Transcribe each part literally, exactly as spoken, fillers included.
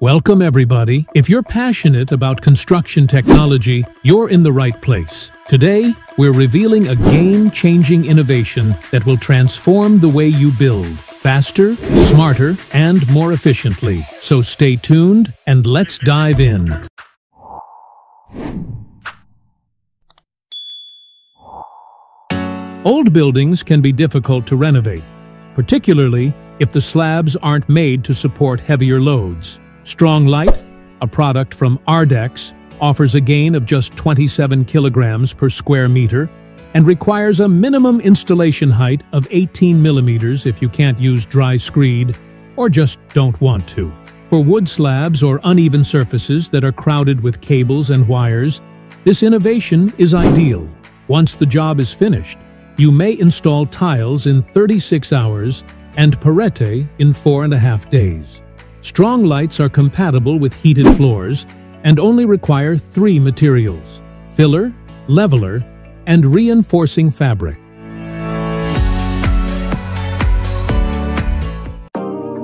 Welcome everybody. If you're passionate about construction technology, you're in the right place. Today, we're revealing a game-changing innovation that will transform the way you build faster, smarter, and more efficiently. So stay tuned and let's dive in. Old buildings can be difficult to renovate, particularly if the slabs aren't made to support heavier loads. Strong Light, a product from Ardex, offers a gain of just twenty-seven kilograms per square meter and requires a minimum installation height of eighteen millimeters if you can't use dry screed or just don't want to. For wood slabs or uneven surfaces that are crowded with cables and wires, this innovation is ideal. Once the job is finished, you may install tiles in thirty-six hours and parete in four and a half days. Strong Lights are compatible with heated floors and only require three materials: filler, leveler, and reinforcing fabric.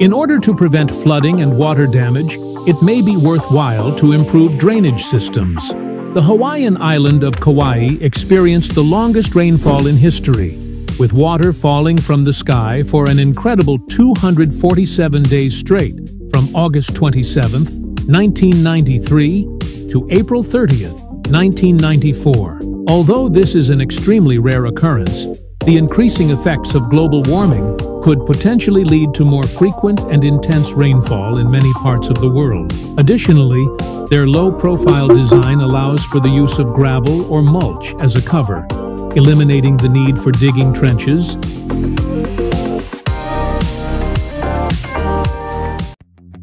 In order to prevent flooding and water damage, it may be worthwhile to improve drainage systems. The Hawaiian island of Kauai experienced the longest rainfall in history, with water falling from the sky for an incredible two hundred forty-seven days straight, from August twenty-seventh, nineteen ninety-three to April thirtieth, nineteen ninety-four. Although this is an extremely rare occurrence, the increasing effects of global warming could potentially lead to more frequent and intense rainfall in many parts of the world. Additionally, their low-profile design allows for the use of gravel or mulch as a cover, eliminating the need for digging trenches.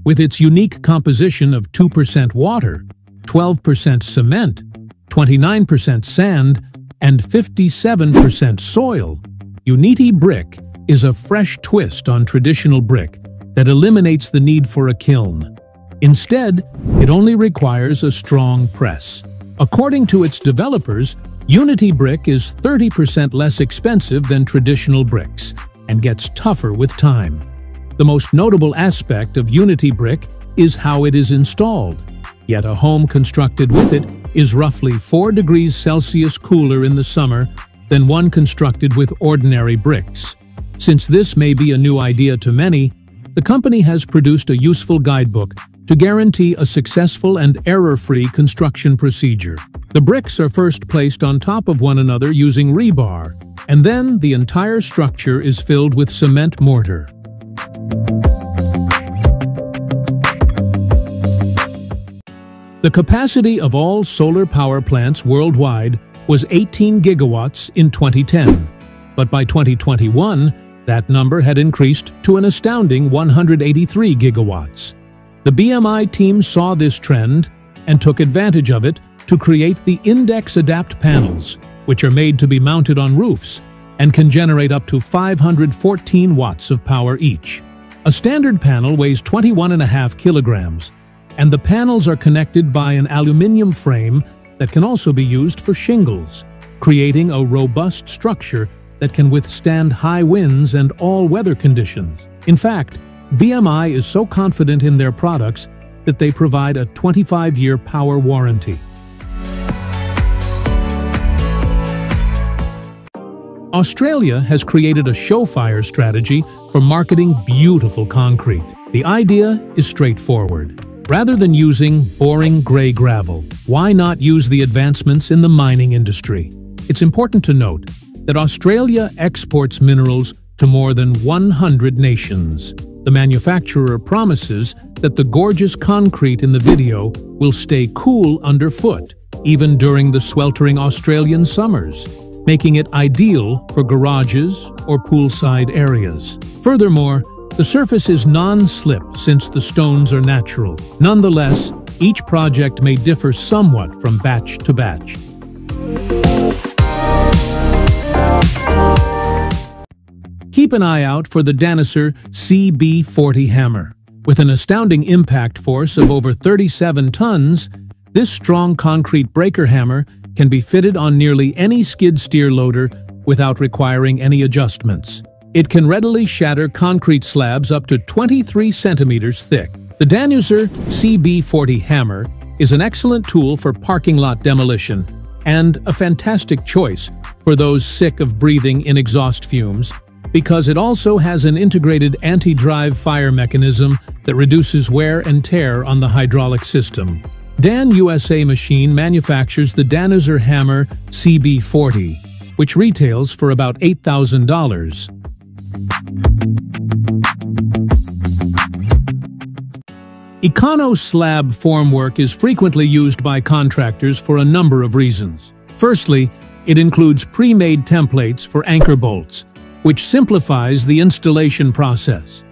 With its unique composition of two percent water, twelve percent cement, twenty-nine percent sand, and fifty-seven percent soil, Uniti brick is a fresh twist on traditional brick that eliminates the need for a kiln. Instead, it only requires a strong press. According to its developers, Uniti brick is thirty percent less expensive than traditional bricks and gets tougher with time. The most notable aspect of Uniti brick is how it is installed, yet a home constructed with it is roughly four degrees Celsius cooler in the summer than one constructed with ordinary bricks. Since this may be a new idea to many, the company has produced a useful guidebook to guarantee a successful and error-free construction procedure. The bricks are first placed on top of one another using rebar, and then the entire structure is filled with cement mortar. The capacity of all solar power plants worldwide was eighteen gigawatts in twenty ten, but by twenty twenty-one, that number had increased to an astounding one hundred eighty-three gigawatts. The B M I team saw this trend and took advantage of it to create the Index Adapt panels, which are made to be mounted on roofs and can generate up to five hundred fourteen watts of power each. A standard panel weighs twenty-one point five kilograms, and the panels are connected by an aluminum frame that can also be used for shingles, creating a robust structure that can withstand high winds and all weather conditions. In fact, B M I is so confident in their products that they provide a twenty-five year power warranty. Australia has created a show fire strategy for marketing beautiful concrete. The idea is straightforward. Rather than using boring grey gravel, why not use the advancements in the mining industry? It's important to note that Australia exports minerals to more than one hundred nations. The manufacturer promises that the gorgeous concrete in the video will stay cool underfoot, even during the sweltering Australian summers, making it ideal for garages or poolside areas. Furthermore, the surface is non-slip since the stones are natural. Nonetheless, each project may differ somewhat from batch to batch. Keep an eye out for the Danuser C B forty hammer. With an astounding impact force of over thirty-seven tons, this strong concrete breaker hammer can be fitted on nearly any skid steer loader without requiring any adjustments. It can readily shatter concrete slabs up to twenty-three centimeters thick. The Danuser C B forty hammer is an excellent tool for parking lot demolition and a fantastic choice for those sick of breathing in exhaust fumes, because it also has an integrated anti-drive fire mechanism that reduces wear and tear on the hydraulic system. Dan U S A Machine manufactures the Danuser Hammer C B forty, which retails for about eight thousand dollars. Econoslab formwork is frequently used by contractors for a number of reasons. Firstly, it includes pre-made templates for anchor bolts, which simplifies the installation process.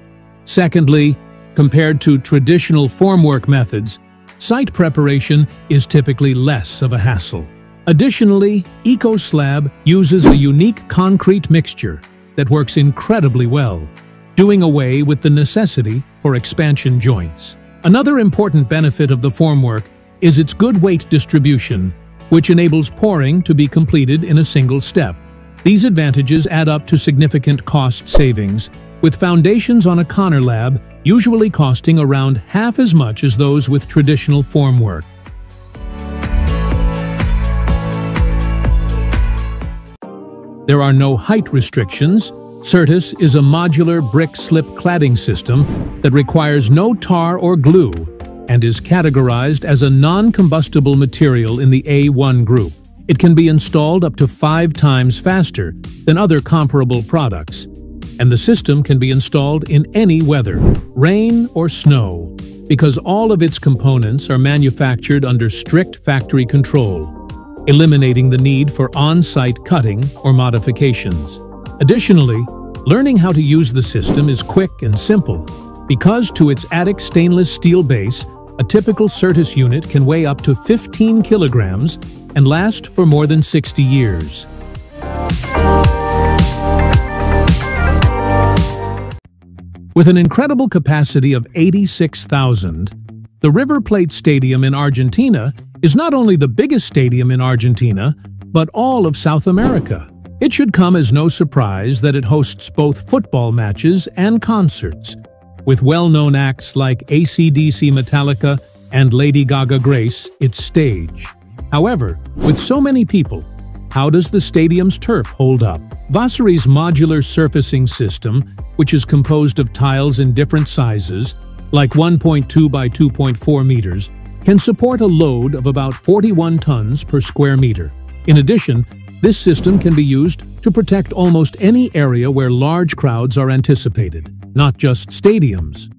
Secondly, compared to traditional formwork methods, site preparation is typically less of a hassle. Additionally, Ecoslab uses a unique concrete mixture that works incredibly well, doing away with the necessity for expansion joints. Another important benefit of the formwork is its good weight distribution, which enables pouring to be completed in a single step. These advantages add up to significant cost savings, with foundations on Econoslab usually costing around half as much as those with traditional formwork. There are no height restrictions. Certus is a modular brick slip cladding system that requires no tar or glue and is categorized as a non-combustible material in the A one group. It can be installed up to five times faster than other comparable products, and the system can be installed in any weather, rain or snow, because all of its components are manufactured under strict factory control, eliminating the need for on-site cutting or modifications. Additionally, learning how to use the system is quick and simple, because to its Ardex stainless steel base, a typical Certus unit can weigh up to fifteen kilograms and last for more than sixty years. With an incredible capacity of eighty-six thousand, the River Plate Stadium in Argentina is not only the biggest stadium in Argentina, but all of South America. It should come as no surprise that it hosts both football matches and concerts, with well-known acts like A C D C, Metallica, and Lady Gaga grace its stage. However, with so many people, how does the stadium's turf hold up? Vasari's modular surfacing system, which is composed of tiles in different sizes, like one point two by two point four meters, can support a load of about forty-one tons per square meter. In addition, this system can be used to protect almost any area where large crowds are anticipated, not just stadiums.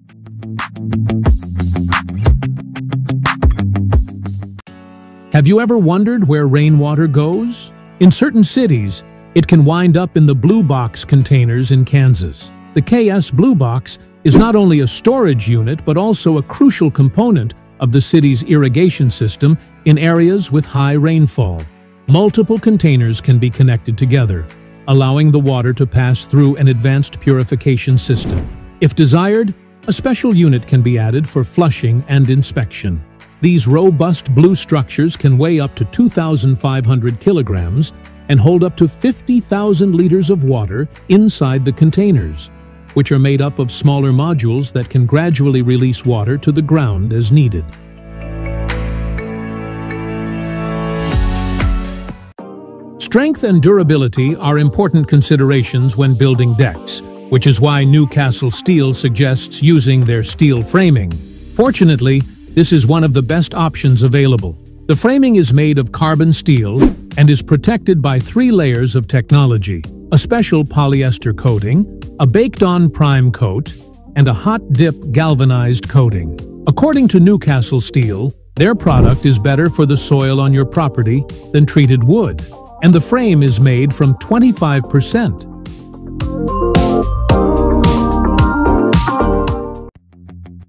Have you ever wondered where rainwater goes? In certain cities, it can wind up in the Blue Box containers in Kansas. The K S Blue Box is not only a storage unit but also a crucial component of the city's irrigation system in areas with high rainfall. Multiple containers can be connected together, allowing the water to pass through an advanced purification system. If desired, a special unit can be added for flushing and inspection. These robust blue structures can weigh up to two thousand five hundred kilograms and hold up to fifty thousand liters of water inside the containers, which are made up of smaller modules that can gradually release water to the ground as needed. Strength and durability are important considerations when building decks, which is why Newcastle Steel suggests using their steel framing. Fortunately, this is one of the best options available. The framing is made of carbon steel and is protected by three layers of technology: a special polyester coating, a baked-on prime coat, and a hot-dip galvanized coating. According to Newcastle Steel, their product is better for the soil on your property than treated wood, and the frame is made from twenty-five percent.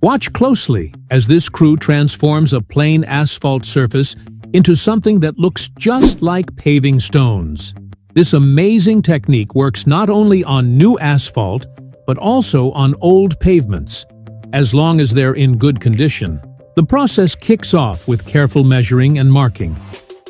Watch closely as this crew transforms a plain asphalt surface into something that looks just like paving stones. This amazing technique works not only on new asphalt, but also on old pavements, as long as they're in good condition. The process kicks off with careful measuring and marking,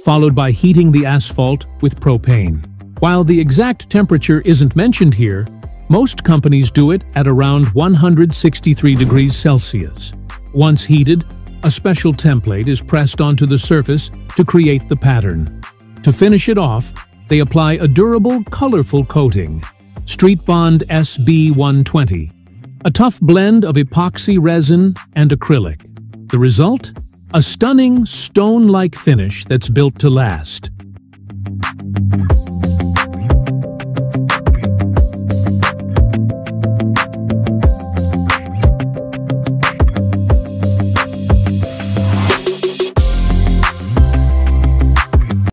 followed by heating the asphalt with propane. While the exact temperature isn't mentioned here, Most companies do it at around one hundred sixty-three degrees Celsius. Once heated, a special template is pressed onto the surface to create the pattern. To finish it off, they apply a durable, colorful coating, Street Bond S B one twenty, a tough blend of epoxy resin and acrylic. The result? A stunning, stone-like finish that's built to last.